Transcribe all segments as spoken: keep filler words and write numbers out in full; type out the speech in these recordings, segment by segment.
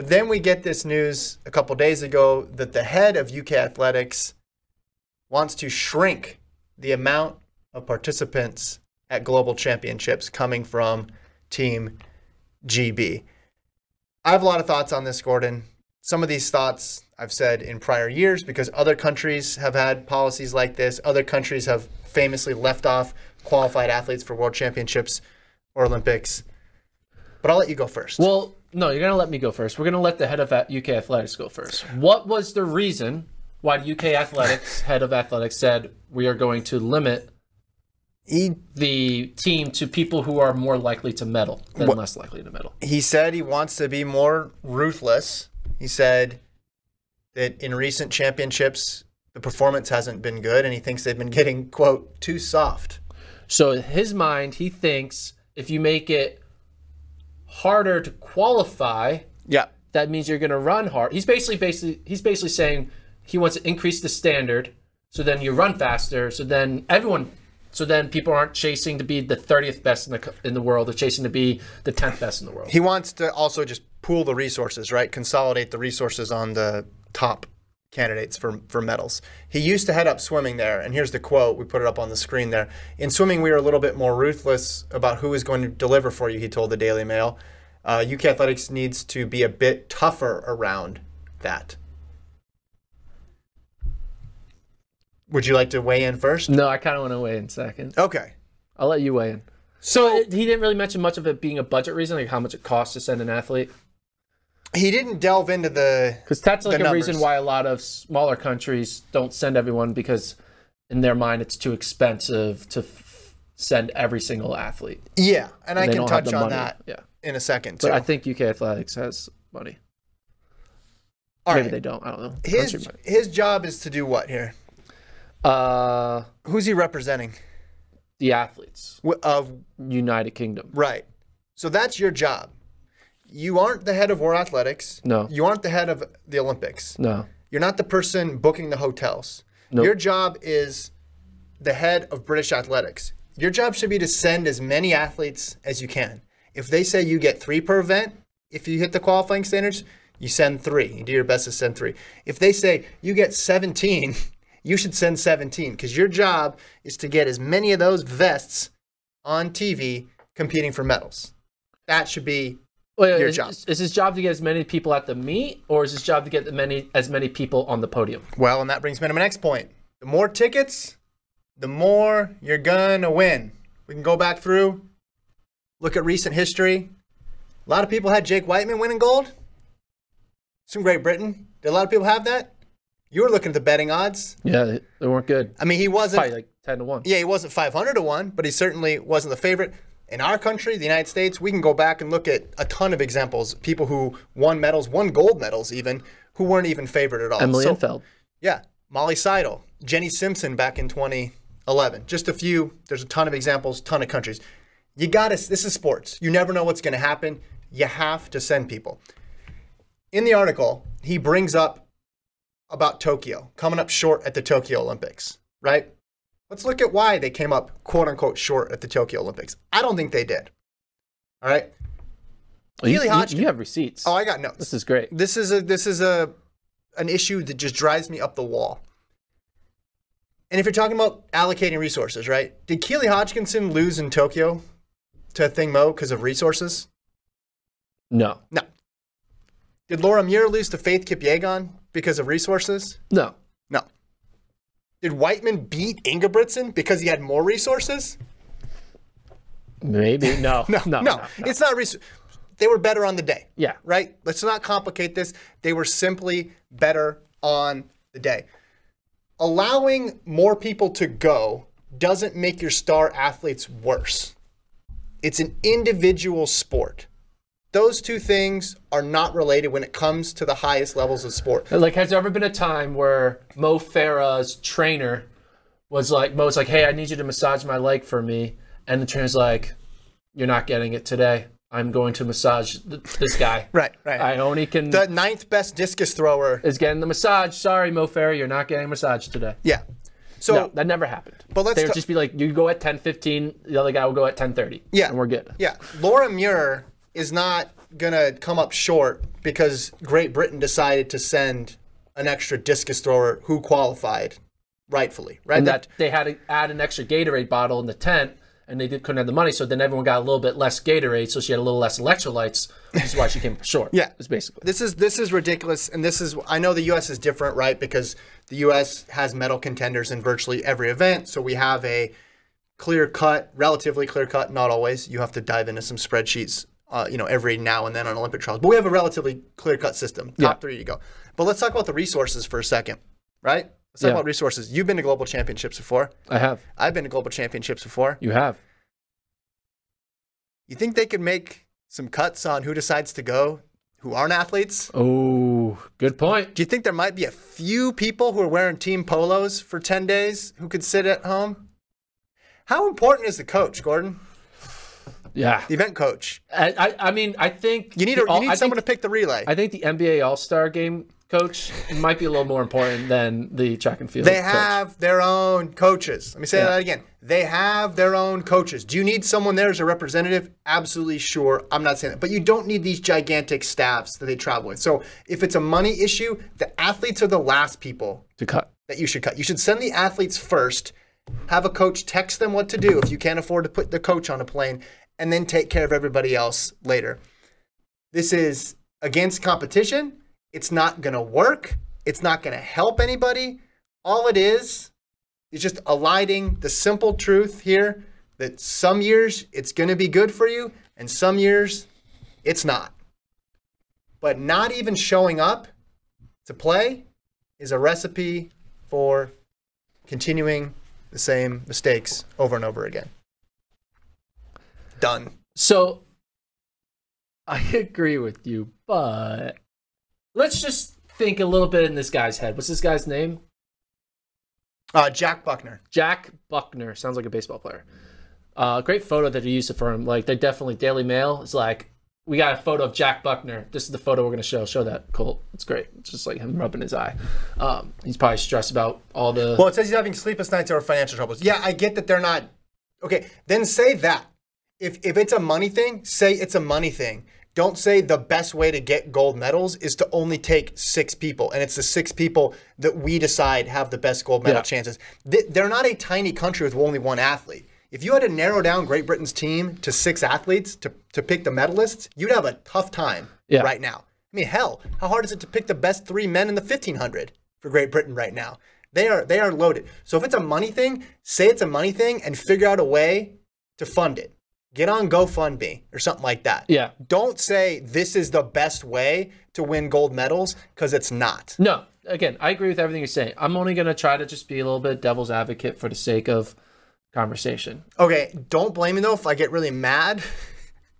But then we get this news a couple days ago that the head of U K Athletics wants to shrink the amount of participants at global championships coming from Team G B. I have a lot of thoughts on this, Gordon. Some of these thoughts I've said in prior years because other countries have had policies like this. Other countries have famously left off qualified athletes for world championships or Olympics. But I'll let you go first. Well, no, you're going to let me go first. We're going to let the head of U K Athletics go first. What was the reason why U K Athletics, head of athletics, said we are going to limit the team to people who are more likely to medal than what, less likely to medal? He said he wants to be more ruthless. He said that in recent championships, the performance hasn't been good, and he thinks they've been getting, quote, too soft. So in his mind, he thinks if you make it harder to qualify, yeah, that means you're going to run hard. He's basically, basically, he's basically saying he wants to increase the standard, so then you run faster, so then everyone... So then people aren't chasing to be the thirtieth best in the, in the world. They're chasing to be the tenth best in the world. He wants to also just pool the resources, right? Consolidate the resources on the top candidates for, for medals. He used to head up swimming there, and here's the quote. We put it up on the screen there. In swimming, we are a little bit more ruthless about who is going to deliver for you, he told the Daily Mail. Uh, U K Athletics needs to be a bit tougher around that. Would you like to weigh in first? No, I kind of want to weigh in second. Okay. I'll let you weigh in. So he didn't really mention much of it being a budget reason, like how much it costs to send an athlete. He didn't delve into the Because that's like a reason why a lot of smaller countries don't send everyone, because in their mind it's too expensive to f send every single athlete. Yeah, and, and I can touch on that yeah. in a second. But so. I think U K Athletics has money. All Maybe right. they don't. I don't know. His, his job is to do what here? Uh, Who's he representing? The athletes of United Kingdom. Right. So that's your job. You aren't the head of World Athletics. No. You aren't the head of the Olympics. No. You're not the person booking the hotels. Nope. Your job is the head of British Athletics. Your job should be to send as many athletes as you can. If they say you get three per event, if you hit the qualifying standards, you send three. You do your best to send three. If they say you get seventeen... you should send seventeen, because your job is to get as many of those vests on T V competing for medals. That should be Wait, your is, job. Is his job to get as many people at the meet, or is his job to get the many, as many people on the podium? Well, and that brings me to my next point. The more tickets, the more you're going to win. We can go back through, look at recent history. A lot of people had Jake Whiteman winning gold. It's from Great Britain. Did a lot of people have that? You were looking at the betting odds. Yeah, they weren't good. I mean, he wasn't... Probably like ten to one. Yeah, he wasn't five hundred to one, but he certainly wasn't the favorite. In our country, the United States, we can go back and look at a ton of examples. People who won medals, won gold medals even, who weren't even favored at all. Emily so, Infeld. Yeah, Molly Seidel, Jenny Simpson back in twenty eleven. Just a few. There's a ton of examples, ton of countries. You got to... This is sports. You never know what's going to happen. You have to send people. In the article, he brings up about Tokyo, coming up short at the Tokyo Olympics, right? Let's look at why they came up, quote unquote, short at the Tokyo Olympics. I don't think they did. All right. Well, Keely Hodgkinson. You, you have receipts. Oh, I got notes. This is great. This is a this is a an issue that just drives me up the wall. And if you're talking about allocating resources, right? Did Keely Hodgkinson lose in Tokyo to Thingmo because of resources? No. No. Did Laura Muir lose to Faith Kip Yegon because of resources? No. No. Did Whiteman beat Ingebrigtsen because he had more resources? Maybe. No. no, no, no, no. It's not resources. They were better on the day. Yeah. Right? Let's not complicate this. They were simply better on the day. Allowing more people to go doesn't make your star athletes worse. It's an individual sport. Those two things are not related when it comes to the highest levels of sport. Like, has there ever been a time where Mo Farah's trainer was like, Mo's like, hey, I need you to massage my leg for me. And the trainer's like, you're not getting it today. I'm going to massage th this guy. right, right. I only can... The ninth best discus thrower... is getting the massage. Sorry, Mo Farah, you're not getting a massage today. Yeah. So no, that never happened. But let's... They would just be like, you go at ten fifteen, the other guy will go at ten thirty. Yeah. And we're good. Yeah. Laura Muir... is not gonna come up short because Great Britain decided to send an extra discus thrower who qualified rightfully, right? And that they had to add an extra Gatorade bottle in the tent, and they did, couldn't have the money, so then everyone got a little bit less Gatorade, so she had a little less electrolytes, which is why she came short. Yeah, it's basically this is this is ridiculous, and this is I know the U S is different, right? Because the U S has medal contenders in virtually every event, so we have a clear cut, relatively clear cut, not always. You have to dive into some spreadsheets, uh, you know, every now and then on Olympic trials, but we have a relatively clear cut system. Top yeah. three to go. But let's talk about the resources for a second, right? Let's yeah. talk about resources. You've been to global championships before. I have. I've been to global championships before. You have. You think they could make some cuts on who decides to go, who aren't athletes? Oh, good point. Do you think there might be a few people who are wearing team polos for ten days who could sit at home? How important is the coach, Gordon? Yeah. The event coach. I, I, I mean, I think... You need, a, you need someone think, to pick the relay. I think the N B A All-Star Game coach might be a little more important than the track and field They have coach. their own coaches. Let me say yeah. that again. They have their own coaches. Do you need someone there as a representative? Absolutely sure. I'm not saying that. But you don't need these gigantic staffs that they travel with. So if it's a money issue, the athletes are the last people to cut. That you should cut. You should send the athletes first, have a coach text them what to do if you can't afford to put the coach on a plane, and then take care of everybody else later. This is against competition. It's not going to work. It's not going to help anybody. All it is is just aligning the simple truth here that some years it's going to be good for you and some years it's not. But not even showing up to play is a recipe for continuing the same mistakes over and over again. Done. So I agree with you, but... Let's just think a little bit in this guy's head. What's this guy's name? Uh, Jack Buckner. Jack Buckner. Sounds like a baseball player. Uh, great photo that he used to for him. Like, they definitely, Daily Mail is like, we got a photo of Jack Buckner. This is the photo we're going to show. Show that, Colt. It's great. It's just like him rubbing his eye. Um, he's probably stressed about all the... Well, it says he's having sleepless nights or financial troubles. Yeah, I get that they're not... Okay, then say that. If, if it's a money thing, say it's a money thing. Don't say the best way to get gold medals is to only take six people. And it's the six people that we decide have the best gold medal yeah. chances. They're not a tiny country with only one athlete. If you had to narrow down Great Britain's team to six athletes to, to pick the medalists, you'd have a tough time yeah. right now. I mean, hell, how hard is it to pick the best three men in the fifteen hundred for Great Britain right now? They are, they are loaded. So if it's a money thing, say it's a money thing and figure out a way to fund it. Get on GoFundMe or something like that. Yeah. Don't say this is the best way to win gold medals because it's not. No. Again, I agree with everything you're saying. I'm only going to try to just be a little bit devil's advocate for the sake of conversation. Okay. Don't blame me, though, if I get really mad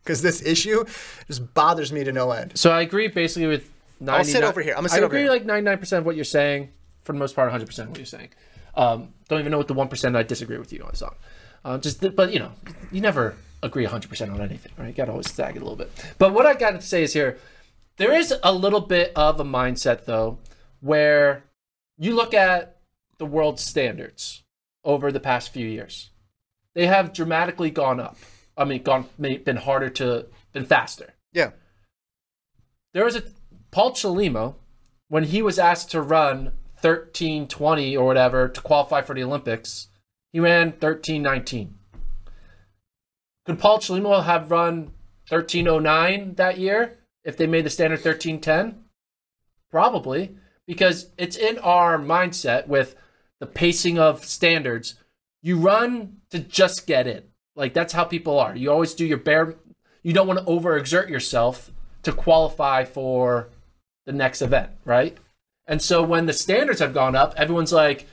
because this issue just bothers me to no end. So I agree basically with ninety-nine percent. I'll sit over here. I'm going to sit over here. I agree like ninety-nine percent of what you're saying. For the most part, one hundred percent of what you're saying. Um, don't even know what the one percent I disagree with you on is on. Uh, just, but, you know, you never agree one hundred percent on anything, right? You got to always sag it a little bit. But what I got to say is here, there is a little bit of a mindset, though, where you look at the world standards over the past few years. They have dramatically gone up. I mean, gone been harder to, been faster. Yeah. There was a, Paul Chelimo, when he was asked to run thirteen twenty or whatever to qualify for the Olympics, he ran thirteen nineteen. Could Paul Chelimo have run thirteen oh nine that year if they made the standard thirteen ten? Probably, because it's in our mindset with the pacing of standards. You run to just get in. Like, that's how people are. You always do your bare... You don't want to overexert yourself to qualify for the next event, right? And so when the standards have gone up, everyone's like...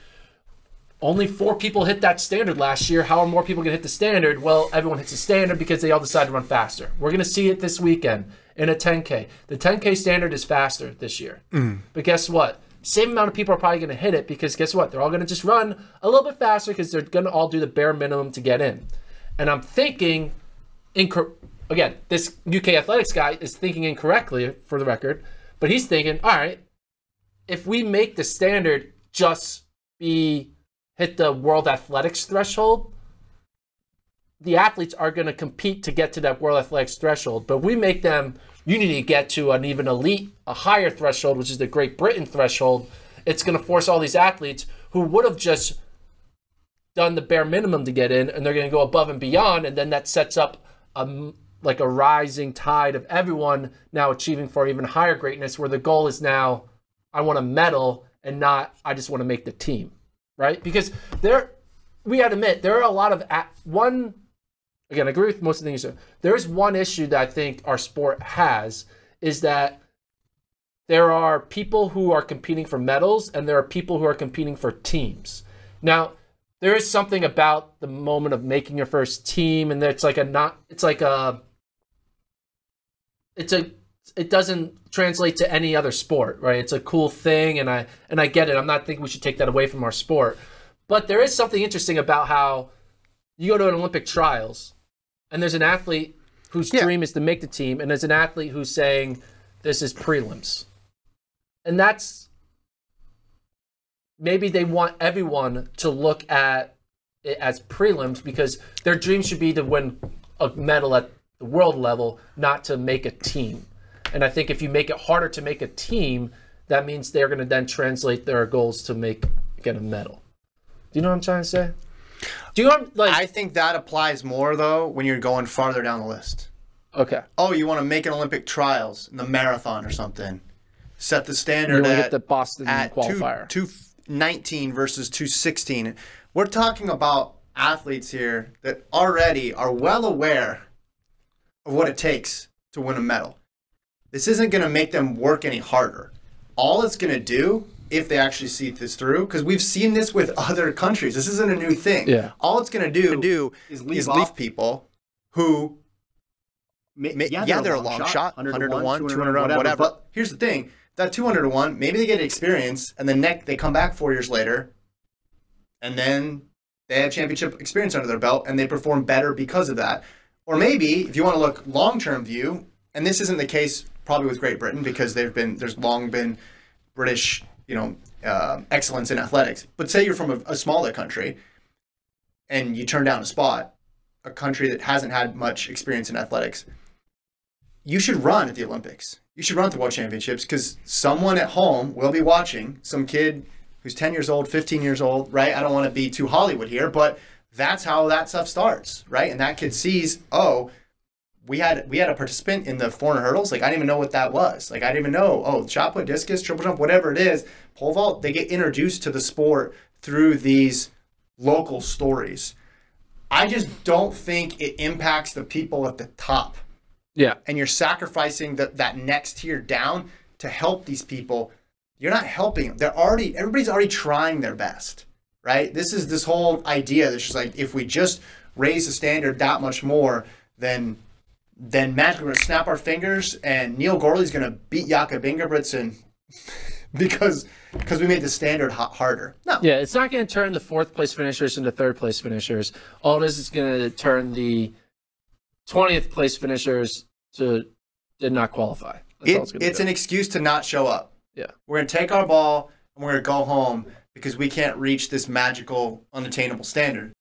Only four people hit that standard last year. How are more people going to hit the standard? Well, everyone hits the standard because they all decide to run faster. We're going to see it this weekend in a ten K. The ten K standard is faster this year. Mm. But guess what? Same amount of people are probably going to hit it because guess what? They're all going to just run a little bit faster because they're going to all do the bare minimum to get in. And I'm thinking, again, this U K athletics guy is thinking incorrectly for the record, but he's thinking, all right, if we make the standard just be... hit the world athletics threshold, the athletes are going to compete to get to that world athletics threshold, but we make them you need to get to an even elite, a higher threshold, which is the Great Britain threshold. It's going to force all these athletes who would have just done the bare minimum to get in, and they're going to go above and beyond, and then that sets up a, like a rising tide of everyone now achieving for even higher greatness, where the goal is now, I want to medal and not, I just want to make the team, right? Because there, we had to admit, there are a lot of, at, one, again, I agree with most of the things. There is one issue that I think our sport has, is that there are people who are competing for medals and there are people who are competing for teams. Now, there is something about the moment of making your first team, and it's like a not, it's like a, it's a, it doesn't translate to any other sport, right? It's a cool thing, and I and I get it. I'm not thinking we should take that away from our sport, but there is something interesting about how you go to an Olympic trials, and there's an athlete whose yeah. dream is to make the team, and there's an athlete who's saying, this is prelims. And that's, maybe they want everyone to look at it as prelims because their dream should be to win a medal at the world level, not to make a team. And I think if you make it harder to make a team, that means they're going to then translate their goals to make, get a medal. Do you know what I'm trying to say? Do you want, like, I think that applies more, though, when you're going farther down the list. Okay. Oh, you want to make an Olympic trials in the marathon or something. Set the standard at, get the Boston at qualifier. two nineteen versus two sixteen. We're talking about athletes here that already are well aware of what it takes to win a medal. This isn't going to make them work any harder. All it's going to do, if they actually see this through, because we've seen this with other countries. This isn't a new thing. Yeah. All it's going to do, do is leave, is leave off people who, may, may, yeah, they're, they're a long shot, one hundred to one, two hundred to one, whatever. But here's the thing, that two hundred to one, maybe they get experience, and then next, they come back four years later, and then they have championship experience under their belt, and they perform better because of that. Or maybe, if you want to look long-term view, and this isn't the case probably with Great Britain, because they've been, there's long been British, you know, uh, excellence in athletics. But say you're from a, a smaller country and you turn down a spot, a country that hasn't had much experience in athletics, you should run at the Olympics. You should run at the World Championships, because someone at home will be watching, some kid who's ten years old, fifteen years old, right? I don't want to be too Hollywood here, but that's how that stuff starts, right? And that kid sees, oh, we had we had a participant in the four hundred hurdles. Like, I didn't even know what that was. Like, I didn't even know, oh, shot put, discus, triple jump, whatever it is, pole vault. They get introduced to the sport through these local stories. I just don't think it impacts the people at the top. Yeah. And you're sacrificing the, that next tier down to help these people. You're not helping them. They're already, everybody's already trying their best, right? This is this whole idea that's just like, if we just raise the standard that much more, then... then magically we're going to snap our fingers and Neil Gorley's going to beat Jakob Ingebrigtsen because because we made the standard hot, harder. No. Yeah, it's not going to turn the fourth place finishers into third place finishers. All this is going to turn the twentieth place finishers to did not qualify. That's it, all it's going to it's do. An excuse to not show up. Yeah. We're going to take our ball and we're going to go home because we can't reach this magical, unattainable standard.